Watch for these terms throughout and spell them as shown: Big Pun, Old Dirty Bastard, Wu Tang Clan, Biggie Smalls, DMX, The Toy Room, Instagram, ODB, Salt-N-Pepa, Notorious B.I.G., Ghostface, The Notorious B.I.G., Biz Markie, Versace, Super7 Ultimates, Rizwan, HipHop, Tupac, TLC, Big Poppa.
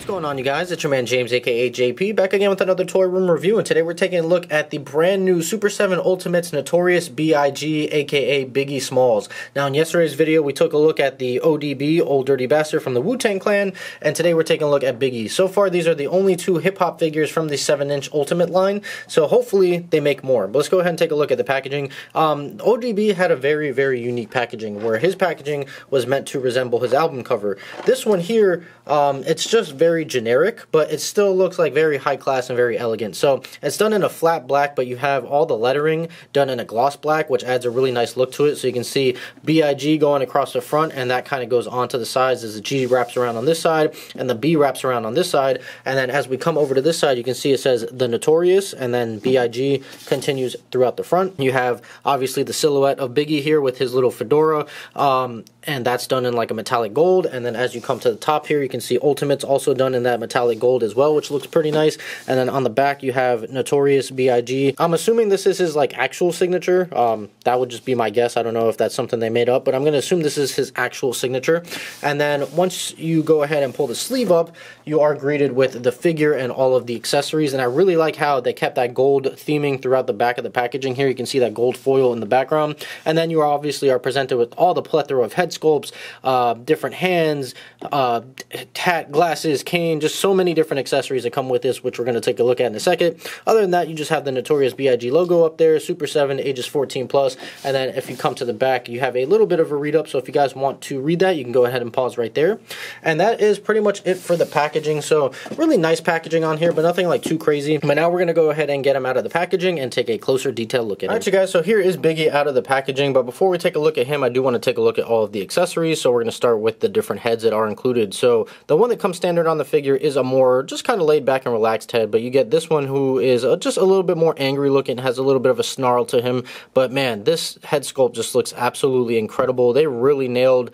What's going on, you guys? It's your man James, aka JP, back again with another Toy Room review, and today we're taking a look at the brand new Super7 Ultimates Notorious B.I.G., aka Biggie Smalls. Now, in yesterday's video, we took a look at the ODB, Old Dirty Bastard, from the Wu Tang Clan, and today we're taking a look at Biggie. So far, these are the only two hip-hop figures from the 7-inch Ultimate line, so hopefully they make more. But let's go ahead and take a look at the packaging. ODB had a very, very unique packaging, where his packaging was meant to resemble his album cover. This one here, it's just very generic, but it still looks like very high class and very elegant. So it's done in a flat black, but you have all the lettering done in a gloss black, which adds a really nice look to it. So you can see B.I.G. going across the front, and that kind of goes onto the sides as the G wraps around on this side, and the B wraps around on this side. And then as we come over to this side, you can see it says The Notorious, and then B.I.G. continues throughout the front. You have obviously the silhouette of Biggie here with his little fedora, and that's done in like a metallic gold. And then as you come to the top here, you can see Ultimates also done in that metallic gold as well, which looks pretty nice. And then on the back you have Notorious B.I.G. I'm assuming this is his like actual signature. That would just be my guess. I don't know if that's something they made up, but I'm going to assume this is his actual signature. And then once you go ahead and pull the sleeve up, you are greeted with the figure and all of the accessories. And I really like how they kept that gold theming throughout the back of the packaging here. You can see that gold foil in the background. And then you obviously are presented with all the plethora of head sculpts, different hands, hat, glasses, cane, just so many different accessories that come with this, which we're going to take a look at in a second. Other than that, you just have the Notorious B.I.G. logo up there, Super7, ages 14+, and then if you come to the back, you have a little bit of a read-up, so if you guys want to read that, you can go ahead and pause right there. And that is pretty much it for the packaging, so really nice packaging on here, but nothing like too crazy. But now we're going to go ahead and get him out of the packaging and take a closer detail look at it. Alright, you guys, so here is Biggie out of the packaging, but before we take a look at him, I do want to take a look at all of the accessories, so we're going to start with the different heads that are included. So the one that comes standard on the figure is a more just kind of laid back and relaxed head, but you get this one who is just a little bit more angry looking, has a little bit of a snarl to him. But man, this head sculpt just looks absolutely incredible. They really nailed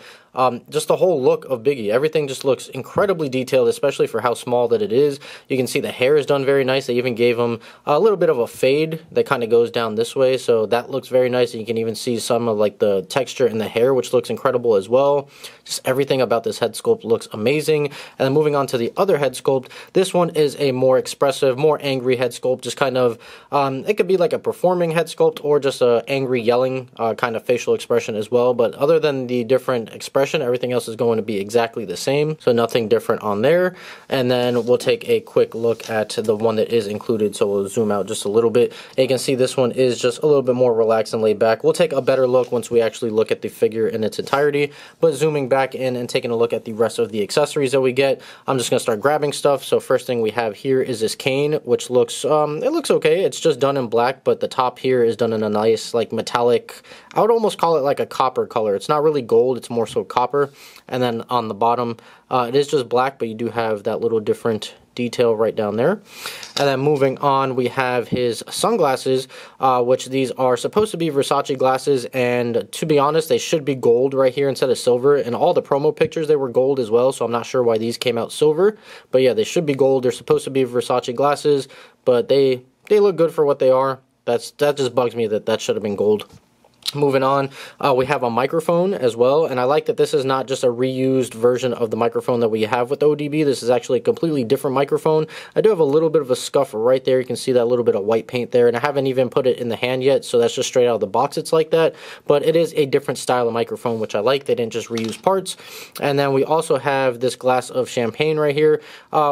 just the whole look of Biggie. Everything just looks incredibly detailed, especially for how small that it is. You can see the hair is done very nice. They even gave him a little bit of a fade that kind of goes down this way, so that looks very nice. And you can even see some of like the texture in the hair, which looks incredible as well. Just everything about this head sculpt looks amazing. And then moving on to the other head sculpt, this one is a more expressive, more angry head sculpt. Just kind of, it could be like a performing head sculpt or just a angry yelling kind of facial expression as well. But other than the different expressions, everything else is going to be exactly the same, so nothing different on there. And then we'll take a quick look at the one that is included, so we'll zoom out just a little bit. And you can see this one is just a little bit more relaxed and laid back. We'll take a better look once we actually look at the figure in its entirety, but zooming back in and taking a look at the rest of the accessories that we get, I'm just going to start grabbing stuff. So first thing we have here is this cane, which looks, it looks okay. It's just done in black, but the top here is done in a nice, like, metallic, I would almost call it like a copper color. It's not really gold, it's more so copper. And then on the bottom, it is just black, but you do have that little different detail right down there. And then moving on, we have his sunglasses, which these are supposed to be Versace glasses, and to be honest, they should be gold right here instead of silver. And all the promo pictures, they were gold as well, so I'm not sure why these came out silver, but yeah, they should be gold. They're supposed to be Versace glasses, but they look good for what they are. That just bugs me that should have been gold. Moving on, we have a microphone as well, and I like that this is not just a reused version of the microphone that we have with ODB. This is actually a completely different microphone. I do have a little bit of a scuff right there. You can see that little bit of white paint there, and I haven't even put it in the hand yet, so that's just straight out of the box. It's like that, but it is a different style of microphone, which I like. They didn't just reuse parts. And then we also have this glass of champagne right here,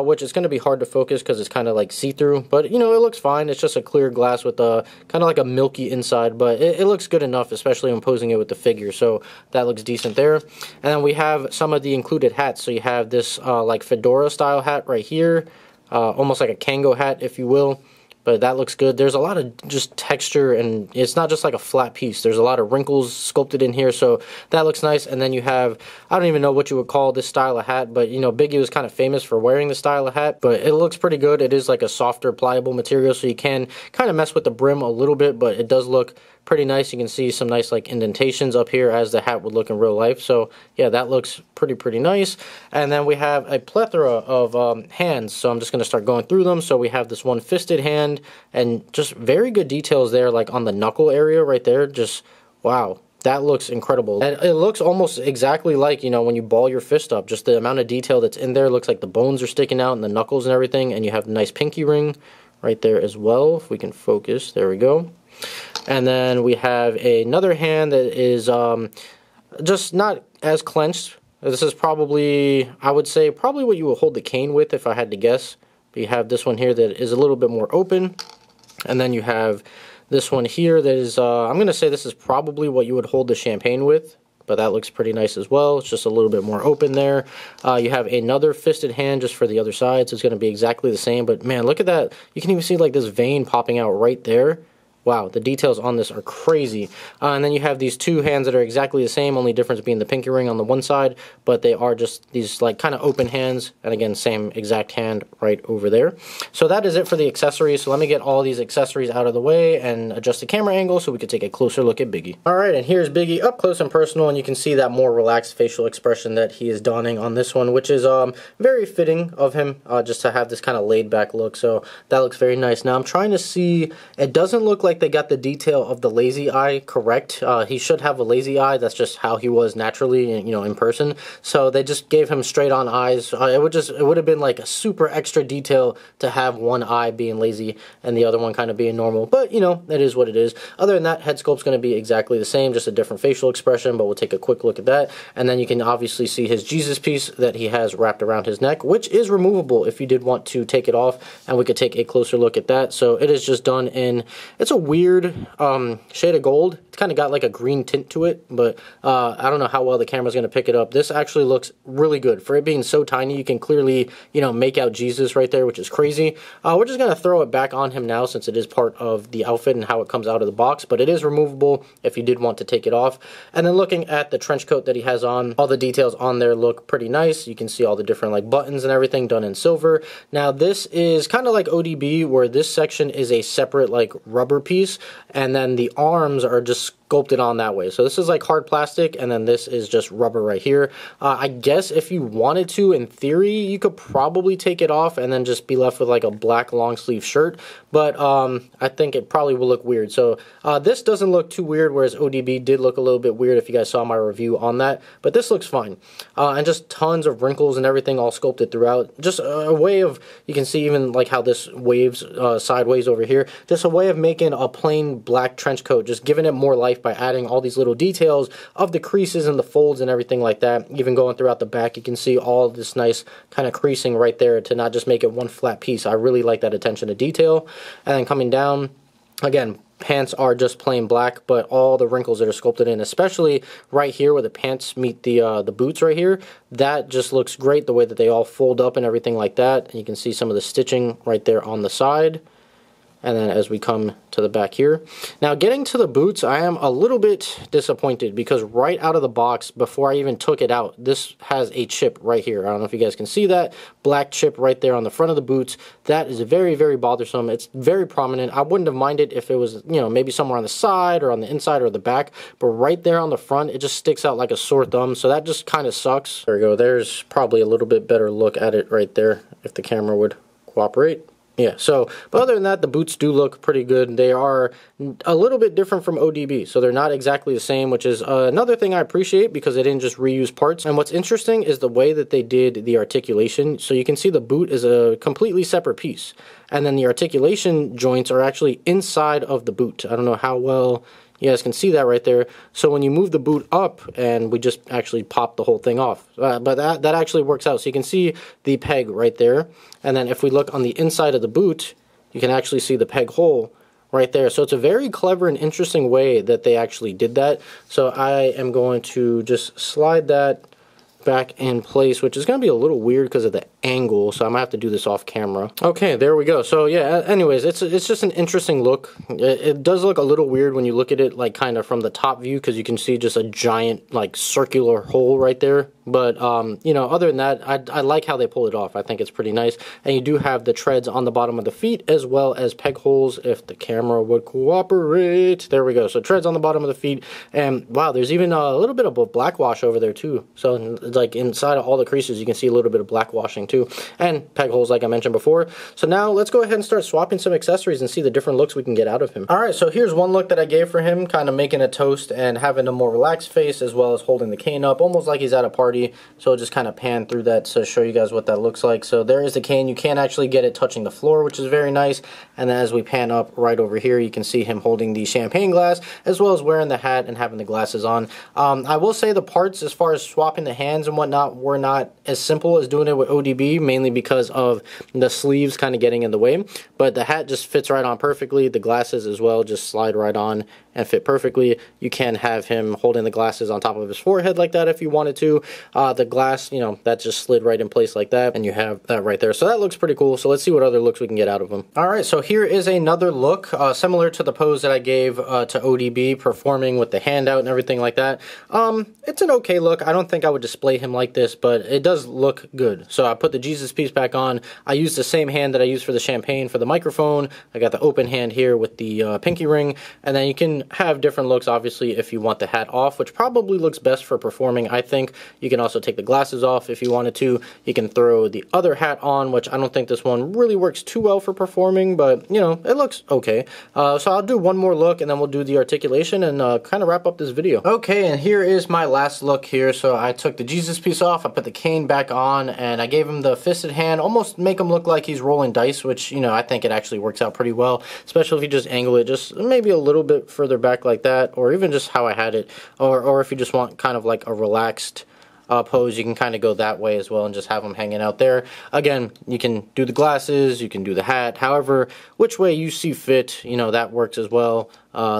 which is going to be hard to focus because it's kind of like see-through, but you know, it looks fine. It's just a clear glass with a kind of like a milky inside, but it looks good enough, especially when posing it with the figure, so that looks decent there. And then we have some of the included hats, so you have this like fedora style hat right here, almost like a Kango hat, if you will, but that looks good. There's a lot of just texture, and it's not just like a flat piece. There's a lot of wrinkles sculpted in here, so that looks nice. And then you have, I don't even know what you would call this style of hat, but you know, Biggie was kind of famous for wearing this style of hat, but it looks pretty good. It is like a softer, pliable material, so you can kind of mess with the brim a little bit, but it does look pretty nice. You can see some nice like indentations up here as the hat would look in real life, so yeah, that looks pretty nice. And then we have a plethora of hands, so I'm just going to start going through them. So we have this one fisted hand, and just very good details there, like on the knuckle area right there. Just wow, That looks incredible. And it looks almost exactly like, you know, when you ball your fist up. Just the amount of detail that's in there. It looks like the bones are sticking out and the knuckles and everything. And you have a nice pinky ring right there as well. If we can focus. There we go. And then we have another hand that is just not as clenched. This is probably, I would say, probably what you would hold the cane with if I had to guess. But you have this one here that is a little bit more open. And then you have this one here that is, I'm going to say this is probably what you would hold the champagne with, but that looks pretty nice as well. It's just a little bit more open there. You have another fisted hand just for the other side, so it's going to be exactly the same. But man, look at that. You can even see like this vein popping out right there. Wow, the details on this are crazy. And then you have these two hands that are exactly the same, only difference being the pinky ring on the one side, but they are just these like kind of open hands, and again, same exact hand right over there. So that is it for the accessories. So let me get all these accessories out of the way and adjust the camera angle so we can take a closer look at Biggie. All right, and here's Biggie up close and personal, and you can see that more relaxed facial expression that he is donning on this one, which is very fitting of him just to have this kind of laid back look. So that looks very nice. Now I'm trying to see, it doesn't look like they got the detail of the lazy eye correct. He should have a lazy eye. That's just how he was naturally, you know, in person. So they just gave him straight on eyes. It would have been like a super extra detail to have one eye being lazy and the other one kind of being normal. But you know, that is what it is. Other than that, head sculpt's going to be exactly the same, just a different facial expression. But we'll take a quick look at that, and then you can obviously see his Jesus piece that he has wrapped around his neck, which is removable if you did want to take it off, and we could take a closer look at that. So it is just done in, it's a weird shade of gold. It's kind of got like a green tint to it, but I don't know how well the camera's going to pick it up. This actually looks really good. For it being so tiny, you can clearly, you know, make out Jesus right there, which is crazy. We're just going to throw it back on him now since it is part of the outfit and how it comes out of the box, but it is removable if you did want to take it off. And then looking at the trench coat that he has on, all the details on there look pretty nice. You can see all the different like buttons and everything done in silver. Now this is kind of like ODB, where this section is a separate like rubber piece, and then the arms are just sculpted on that way. So this is like hard plastic, and then this is just rubber right here. I guess if you wanted to, in theory, you could probably take it off and then just be left with like a black long sleeve shirt, but I think it probably will look weird. So this doesn't look too weird, whereas ODB did look a little bit weird if you guys saw my review on that, but this looks fine. And just tons of wrinkles and everything all sculpted throughout. Just a way of, you can see even like how this waves sideways over here, just a way of making a plain black trench coat, just giving it more life by adding all these little details of the creases and the folds and everything like that. Even going throughout the back, you can see all this nice kind of creasing right there to not just make it one flat piece. I really like that attention to detail. And then coming down, again, pants are just plain black, but all the wrinkles that are sculpted in, especially right here where the pants meet the boots right here, that just looks great, the way that they all fold up and everything like that. And you can see some of the stitching right there on the side. And then as we come to the back here. Now getting to the boots, I am a little bit disappointed because right out of the box, before I even took it out, this has a chip right here. I don't know if you guys can see that. Black chip right there on the front of the boots. That is very, very bothersome. It's very prominent. I wouldn't have minded if it was, you know, maybe somewhere on the side or on the inside or the back. But right there on the front, it just sticks out like a sore thumb. So that just kind of sucks. There we go. There's probably a little bit better look at it right there if the camera would cooperate. Yeah, so, but other than that, the boots do look pretty good. They are a little bit different from ODB, so they're not exactly the same, which is another thing I appreciate because they didn't just reuse parts. And what's interesting is the way that they did the articulation. So you can see the boot is a completely separate piece, and then the articulation joints are actually inside of the boot. I don't know how well you guys can see that right there. So when you move the boot up, and we just actually pop the whole thing off. But that actually works out. So you can see the peg right there. And then if we look on the inside of the boot, you can actually see the peg hole right there. So it's a very clever and interesting way that they actually did that. So I am going to just slide that back in place, which is going to be a little weird because of the angle, so I might have to do this off camera. Okay, there we go. So yeah, anyways, it's just an interesting look. It does look a little weird when you look at it like kind of from the top view because you can see just a giant like circular hole right there. But you know, other than that, I like how they pulled it off. I think it's pretty nice. And you do have the treads on the bottom of the feet as well as peg holes, if the camera would cooperate. There we go. So treads on the bottom of the feet, and wow, there's even a little bit of black wash over there too. So like inside of all the creases, you can see a little bit of black washing too. to, and peg holes like I mentioned before. So now let's go ahead and start swapping some accessories and see the different looks we can get out of him. Alright, so here's one look that I gave for him, kind of making a toast and having a more relaxed face as well as holding the cane up, almost like he's at a party. So I'll just kind of pan through that to show you guys what that looks like. So there is the cane. You can actually get it touching the floor, which is very nice. And then as we pan up right over here, you can see him holding the champagne glass as well as wearing the hat and having the glasses on. I will say the parts as far as swapping the hands and whatnot were not as simple as doing it with ODB, mainly because of the sleeves kind of getting in the way. But the hat just fits right on perfectly. The glasses as well just slide right on and fit perfectly. You can have him holding the glasses on top of his forehead like that if you wanted to. The glass, you know, that just slid right in place like that, and you have that right there. So that looks pretty cool. So let's see what other looks we can get out of him. All right, so here is another look similar to the pose that I gave to ODB, performing with the handout and everything like that. It's an okay look. I don't think I would display him like this, but it does look good. So I put the Jesus piece back on. I used the same hand that I used for the champagne for the microphone. I got the open hand here with the pinky ring, and then you can have different looks, obviously, if you want the hat off, which probably looks best for performing, I think. You can also take the glasses off if you wanted to. You can throw the other hat on, which I don't think this one really works too well for performing, but, you know, it looks okay. So I'll do one more look, and then we'll do the articulation and kind of wrap up this video. Okay, and here is my last look here. So I took the Jesus piece off, I put the cane back on, and I gave him the fisted hand, almost make him look like he's rolling dice, which, you know, I think it actually works out pretty well, especially if you just angle it just maybe a little bit further back like that, or even just how I had it, or if you just want kind of like a relaxed pose, you can kind of go that way as well and just have them hanging out there. Again, you can do the glasses, you can do the hat, however, which way you see fit, you know, that works as well.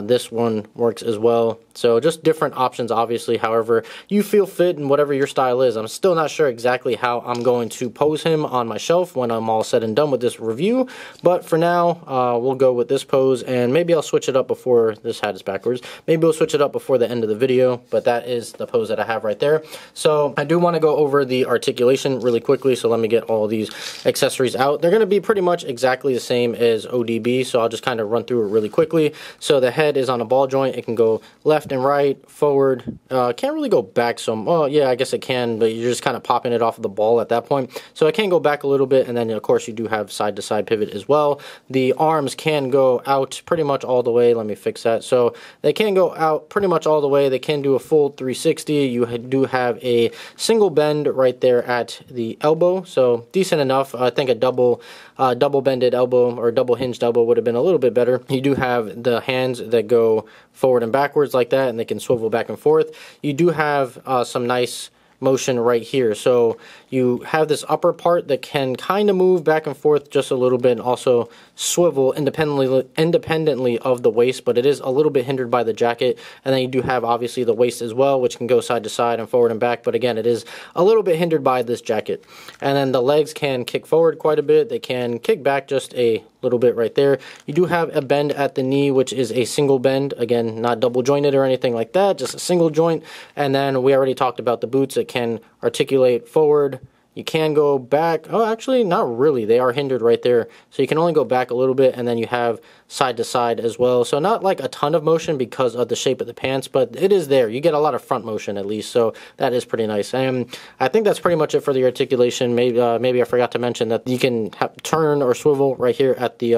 This one works as well. So just different options, obviously, however you feel fit and whatever your style is. I'm still not sure exactly how I'm going to pose him on my shelf when I'm all said and done with this review, but for now, we'll go with this pose, and maybe I'll switch it up before this hat is backwards. Maybe we'll switch it up before the end of the video, but that is the pose that I have right there. So I do want to go over the articulation really quickly, so let me get all these accessories out. They're going to be pretty much exactly the same as ODB, so I'll just kind of run through it really quickly. So the head is on a ball joint. It can go left and right, forward. Can't really go back some. Oh, yeah, I guess it can, but you're just kind of popping it off of the ball at that point. So it can go back a little bit, and then, of course, you do have side-to-side pivot as well. The arms can go out pretty much all the way. Let me fix that. So they can go out pretty much all the way. They can do a full 360. You do have a single bend right there at the elbow, so decent enough. I think a double-bended elbow or double-hinged elbow would have been a little bit better. You do have the hands that go forward and backwards like that, and they can swivel back and forth. You do have some nice motion right here, so you have this upper part that can kind of move back and forth just a little bit, and also swivel independently of the waist, but it is a little bit hindered by the jacket. And then you do have obviously the waist as well, which can go side to side and forward and back, but again, it is a little bit hindered by this jacket. And then the legs can kick forward quite a bit, they can kick back just a little bit right there. You do have a bend at the knee, which is a single bend, again, not double jointed or anything like that, just a single joint. And then we already talked about the boots. It can articulate forward, you can go back. Oh, actually, not really, they are hindered right there, so you can only go back a little bit. And then you have side to side as well, so not like a ton of motion because of the shape of the pants, but it is there. You get a lot of front motion at least, so that is pretty nice. And I think that's pretty much it for the articulation. Maybe I forgot to mention that you can turn or swivel right here at the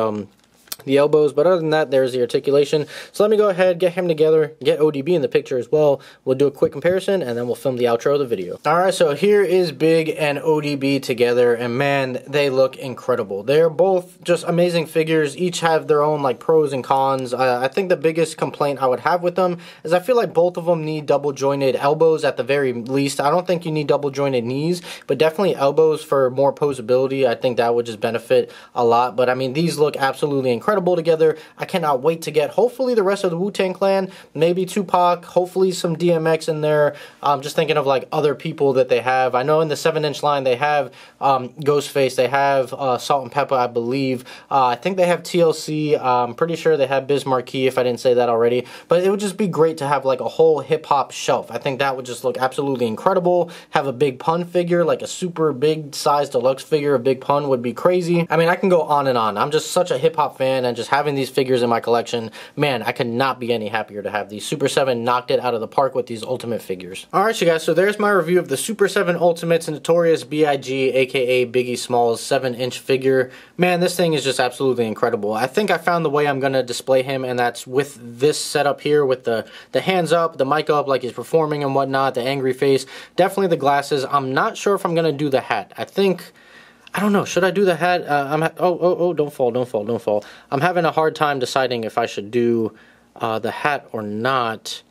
elbows, but other than that, there's the articulation. So let me go ahead, get him together, get ODB in the picture as well. We'll do a quick comparison, and then we'll film the outro of the video. All right, so here is Big and ODB together, and man, they look incredible. They're both just amazing figures. Each have their own like pros and cons. I think the biggest complaint I would have with them is I feel like both of them need double jointed elbows at the very least. I don't think you need double jointed knees, but definitely elbows for more posability. I think that would just benefit a lot. But I mean, these look absolutely incredible together. I cannot wait to get hopefully the rest of the Wu Tang Clan, maybe Tupac, hopefully some DMX in there. I'm just thinking of like other people that they have. I know in the 7-inch line they have Ghostface, they have Salt-N-Pepa, I believe. I think they have TLC. I'm pretty sure they have Biz Markie if I didn't say that already. But it would just be great to have like a whole hip hop shelf. I think that would just look absolutely incredible. Have a Big Pun figure, like a super big size deluxe figure of Big Pun would be crazy. I mean, I can go on and on. I'm just such a hip hop fan. man, and just having these figures in my collection, man, I could not be any happier to have these. Super7 knocked it out of the park with these Ultimate figures. Alright, you guys, so there's my review of the Super7 Ultimates Notorious B.I.G., aka Biggie Smalls 7-inch figure. Man, this thing is just absolutely incredible. I think I found the way I'm going to display him, and that's with this setup here, with the hands up, the mic up like he's performing and whatnot, the angry face, definitely the glasses. I'm not sure if I'm going to do the hat. I think... I don't know, should I do the hat? Oh, don't fall. I'm having a hard time deciding if I should do the hat or not.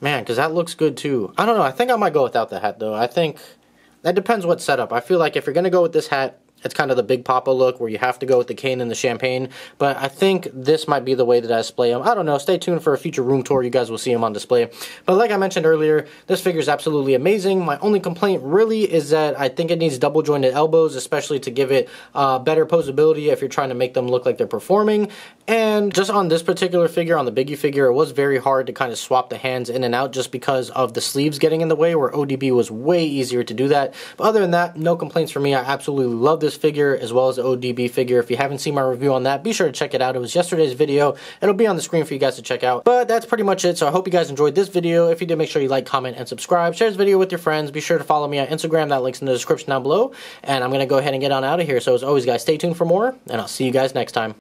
Man, because that looks good too. I don't know, I think I might go without the hat though. I think, that depends what setup. I feel like if you're going to go with this hat, it's kind of the Big Papa look where you have to go with the cane and the champagne. But I think this might be the way that I display him. I don't know, stay tuned for a future room tour. You guys will see him on display. But like I mentioned earlier, this figure is absolutely amazing. My only complaint really is that I think it needs double jointed elbows, especially to give it better posability if you're trying to make them look like they're performing. And just on this particular figure, on the Biggie figure, it was very hard to kind of swap the hands in and out just because of the sleeves getting in the way, where ODB was way easier to do that. But other than that, no complaints for me. I absolutely love this figure as well as the ODB figure. If you haven't seen my review on that, be sure to check it out. It was yesterday's video. It'll be on the screen for you guys to check out. But that's pretty much it. So I hope you guys enjoyed this video. If you did, make sure you like, comment, and subscribe. Share this video with your friends. Be sure to follow me on Instagram. That link's in the description down below. And I'm going to go ahead and get on out of here. So as always, guys, stay tuned for more, and I'll see you guys next time.